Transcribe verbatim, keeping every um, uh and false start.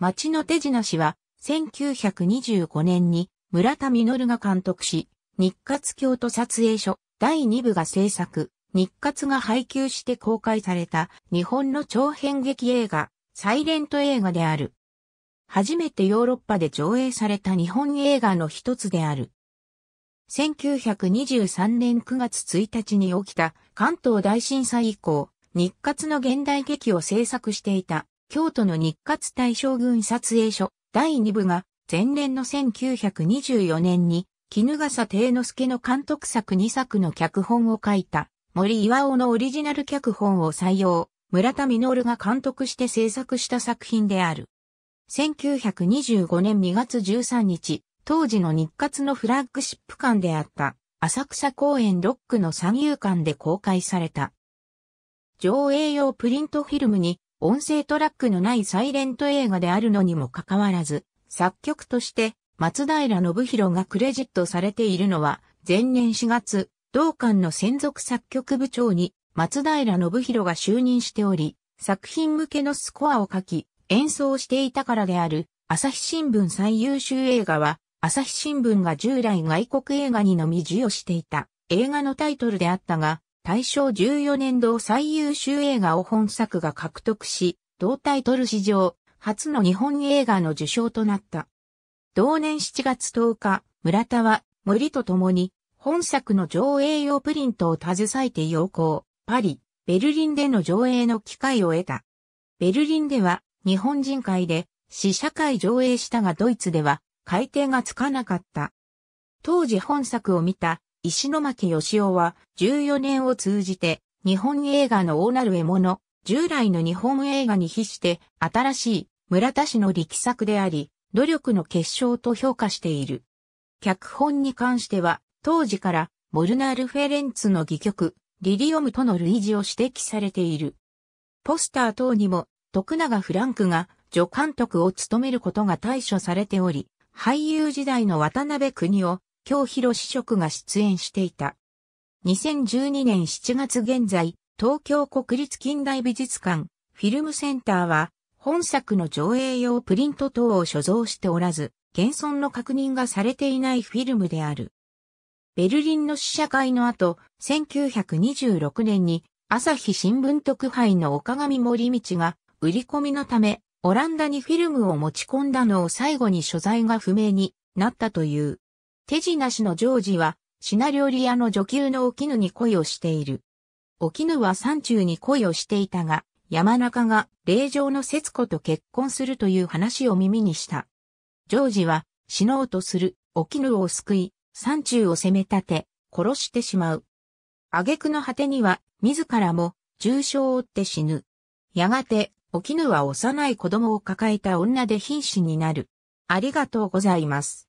町の手品師は、せんきゅうひゃくにじゅうごねんに村田実が監督し、日活京都撮影所だいにぶが制作、日活が配給して公開された日本の長編劇映画、サイレント映画である。初めてヨーロッパで上映された日本映画の一つである。せんきゅうひゃくにじゅうさんねんくがつついたちに起きた関東大震災以降、日活の現代劇を制作していた京都の日活大将軍撮影所だいにぶが前年のせんきゅうひゃくにじゅうよねんに衣笠貞之助の監督作にさくの脚本を書いた森岩尾のオリジナル脚本を採用、村田実が監督して制作した作品である。せんきゅうひゃくにじゅうごねんにがつじゅうさんにち、当時の日活のフラッグシップ館であった浅草公園ロックの三遊館で公開された。上映用プリントフィルムに音声トラックのないサイレント映画であるのにもかかわらず、作曲として松平信弘がクレジットされているのは、前年しがつ、同館の専属作曲部長に松平信弘が就任しており、作品向けのスコアを書き、演奏していたからである。朝日新聞最優秀映画は、朝日新聞が従来外国映画にのみ授与していた映画のタイトルであったが、大正じゅうよねん同最優秀映画を本作が獲得し、同タイトル史上初の日本映画の受賞となった。同年しちがつとおか、村田は森と共に本作の上映用プリントを携えて洋行、パリ、ベルリンでの上映の機会を得た。ベルリンでは日本人会で試写会上映したがドイツでは改定がつかなかった。当時本作を見た石巻義雄はじゅうよねんを通じて日本映画の大なる獲物、従来の日本映画に比して新しい村田氏の力作であり、努力の結晶と評価している。脚本に関しては当時からモルナール・フェレンツの戯曲、リリオムとの類似を指摘されている。ポスター等にも徳永フランクが助監督を務めることが対処されており、俳優時代の渡辺邦夫、京弘子職が出演していた。にせんじゅうにねんしちがつ現在、東京国立近代美術館、フィルムセンターは、本作の上映用プリント等を所蔵しておらず、現存の確認がされていないフィルムである。ベルリンの試写会の後、せんきゅうひゃくにじゅうろくねんに、朝日新聞特派員の岡上守道が、売り込みのため、オランダにフィルムを持ち込んだのを最後に所在が不明になったという。手品師のジョージは、シナ料理屋の女給のお絹に恋をしている。お絹は山中に恋をしていたが、山中が霊場の節子と結婚するという話を耳にした。ジョージは、死のうとするお絹を救い、山中を責め立て、殺してしまう。挙句の果てには、自らも重傷を負って死ぬ。やがて、お絹は幼い子供を抱えた女で瀕死になる。ありがとうございます。